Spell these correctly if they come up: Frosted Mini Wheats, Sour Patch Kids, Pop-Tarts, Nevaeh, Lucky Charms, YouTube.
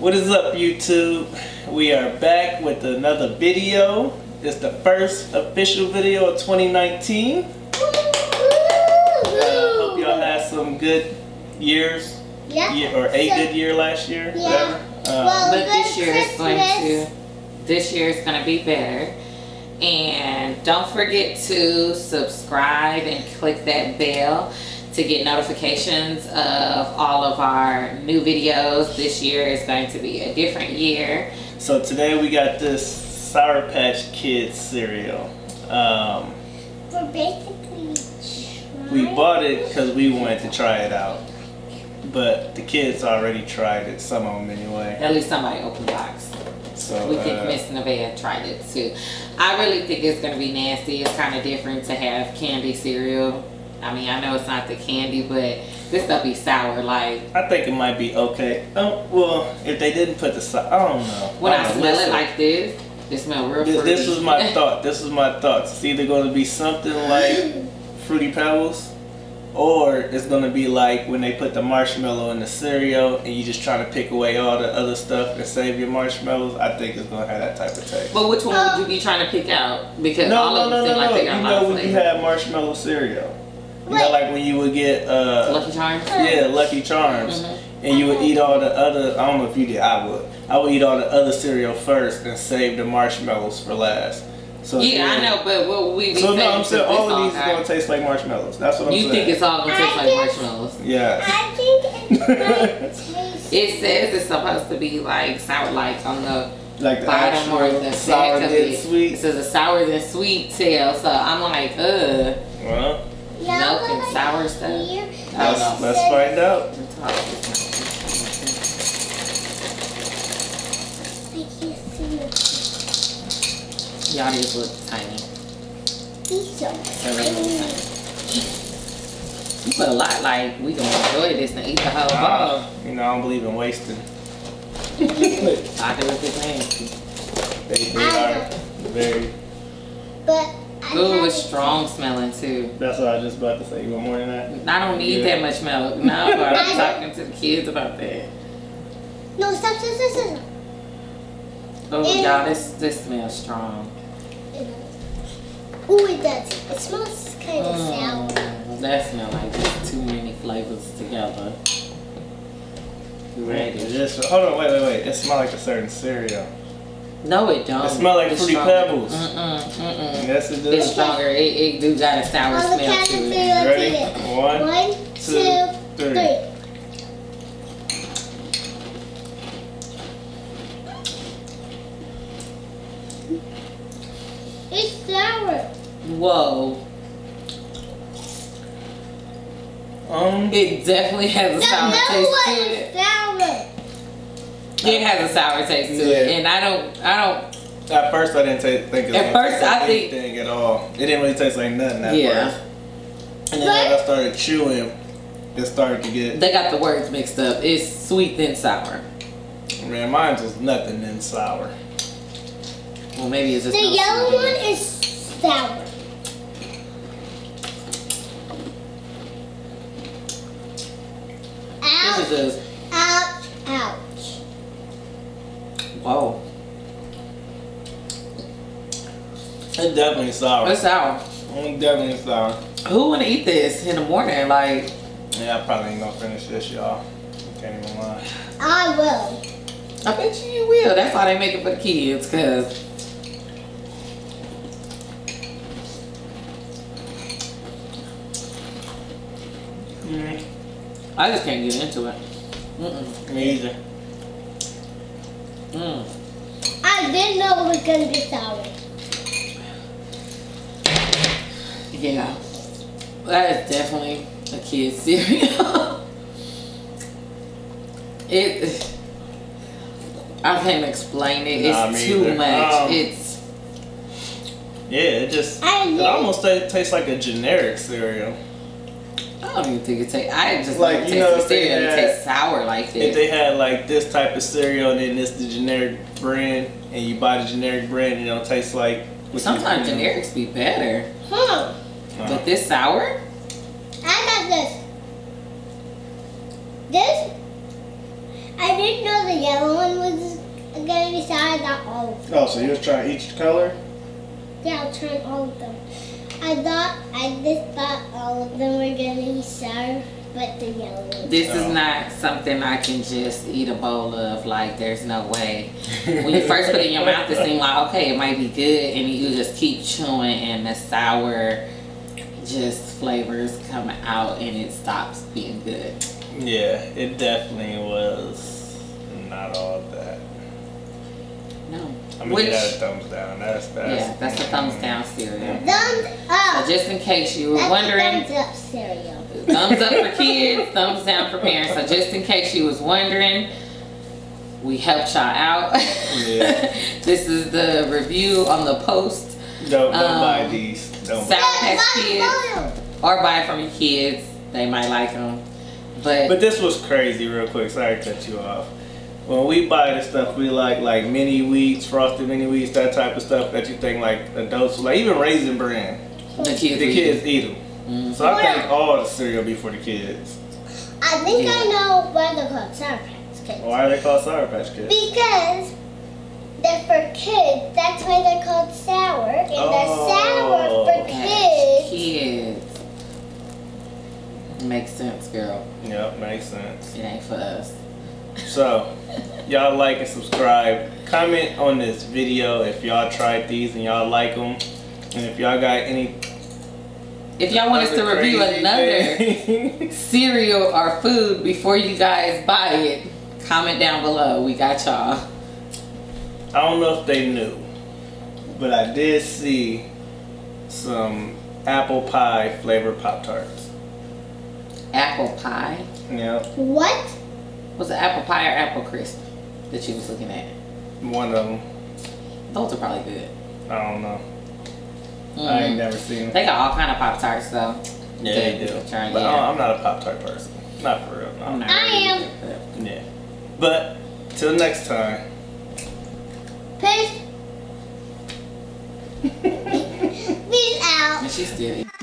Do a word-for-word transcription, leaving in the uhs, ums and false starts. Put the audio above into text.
What is up, YouTube? We are back with another video. It's the first official video of twenty nineteen. Uh, hope y'all had some good years. Yeah. Year, or a so, good year last year. Yeah. Whatever. Uh, well, but this year Christmas. is going to. This year is going to be better. And don't forget to subscribe and click that bell to get notifications of all of our new videos. This year is going to be a different year. So today we got this Sour Patch Kids cereal. Um, We're basically trying. We bought it because we wanted to try it out. But the kids already tried it, some of them anyway. At least somebody opened the box. So, we think uh, Miss Nevaeh tried it too. I really think it's going to be nasty. It's kind of different to have candy cereal. I mean, I know it's not the candy, but this stuff be sour. Like, I think it might be okay. Oh, well, if they didn't put the sour, I don't know. When I, I smell it like this, it smells real fruity. This was my thought. This was my thoughts. It's either going to be something like Fruity Pebbles, or it's going to be like when they put the marshmallow in the cereal and you just trying to pick away all the other stuff and save your marshmallows. I think it's going to have that type of taste. But which one uh, would you be trying to pick out? Because no, all no, of them no, seem no, like no. they got You know when you have marshmallow cereal. You know, like when you would get uh, Lucky Charms? Yeah, Lucky Charms. Mm-hmm. And you would eat all the other, I don't know if you did, I would. I would eat all the other cereal first and save the marshmallows for last. So yeah, I know, but what we be So no, I'm saying all of these are going to taste like marshmallows. That's what I'm you saying. You think it's all going to taste I like think, marshmallows? Yeah. I think it's taste. It says it's supposed to be like sour, like on the like the bottom or the sour back of it. Sweet. It says a sour than sweet tail, so I'm like, ugh. Well. Milk and sour stuff. Let's, let's find out. I can't see. Y'all, these look tiny. These are tiny. You put a lot, like we gonna enjoy this and eat the whole bottle. Uh, you know, I don't believe in wasting. I can look at They, they are very. But. Ooh, it's strong smelling too. That's what I was just about to say. You want more than that? I don't need yeah. that much milk. No, but I'm talking to the kids about that. No, stop, stop, stop, stop. Oh, y'all, this, this smells strong. Oh, it does. It smells kind of mm, sour. That smells like there's too many flavors together. Ready? Just, hold on, wait, wait, wait. It smells like a certain cereal. No, it don't. It smells like Fruity Pebbles. Mm-mm, mm-mm. Yes, it does. It's stronger. It, it do got a sour On smell to it. Ready? One, One two, two, three. three. It's sour. Whoa. Um, it definitely has a sour taste to it. Sour. It has a sour taste to yeah. it, and I don't, I don't. At first, I didn't taste, think it was at first, like I anything think, at all. It didn't really taste like nothing at yeah. first. And then but, as I started chewing, it started to get. They got the words mixed up. It's sweet then sour. Man, mine was nothing then sour. Well, maybe it's just the no yellow one is sour. Ouch! This is a, ouch! Ouch! Whoa. It's definitely sour. It's sour. It's definitely sour. Who wanna eat this in the morning? Like, yeah, I probably ain't gonna finish this, y'all. Can't even lie. I will. I bet you you will. That's why they make it for the kids, cause mm. I just can't get into it. Mm-mm. Me either. Mm. I didn't know it was going to be sour. Yeah. That is definitely a kid's cereal. it, I can't explain it. It's nah, too either. much. Um, it's. Yeah, it just, it almost tastes like a generic cereal. I don't even think it tastes. I just like you know, if they had, it tastes sour like this. If they had like this type of cereal and then it's the generic brand, and you buy the generic brand, and it don't taste like. Sometimes generics be better. Huh? Huh. But this sour? I got this. This. I I didn't know the yellow one was going to be sour. I got all of them. Oh, so you was trying each color? Yeah, I was trying all of them. I thought, I just thought all of them were going to be sour, but the yellow one. This oh. is not something I can just eat a bowl of. Like, there's no way. When you first put it in your mouth, it seemed like, okay, it might be good, and you just keep chewing, and the sour just flavors come out, and it stops being good. Yeah, it definitely was not all that. No. I'm gonna give that a thumbs down. That's fast. Yeah, that's a thumbs down cereal. Thumbs up. So just in case you were that's wondering, thumbs up cereal. Thumbs up for kids, thumbs down for parents. So just in case you was wondering, we helped y'all out. Yeah. This is the review on the post. Don't, don't um, buy these. Don't buy these. Kids, or buy it from your kids. They might like them. But but this was crazy. Real quick, sorry to cut you off. When we buy the stuff we like, like mini wheats, frosted mini wheats, that type of stuff that you think like adults, like even Raisin Bran, the kids, the eat, kids eat them. Mm-hmm. So I think all the cereal be for the kids. I think yeah. I know why they're called Sour Patch Kids. Why are they called Sour Patch Kids? Because they're for kids. That's why they're called sour, and oh, they're sour for kids. Kids. Makes sense, girl. Yep, makes sense. It ain't for us. So, y'all like and subscribe. Comment on this video if y'all tried these and y'all like them. And if y'all got any... If y'all want us to review another cereal or food before you guys buy it, comment down below. We got y'all. I don't know if they knew, but I did see some apple pie flavored Pop-Tarts. Apple pie? Yeah. What? Was it apple pie or apple crisp that you was looking at? One of them. Those are probably good. I don't know. Mm. I ain't never seen them. They got all kind of Pop-Tarts though. Yeah, they, they do. But oh, I'm not a Pop-Tart person. Not for real. No. I'm not I really am. Good, yeah. But till next time. Peace. Peace out. And she's still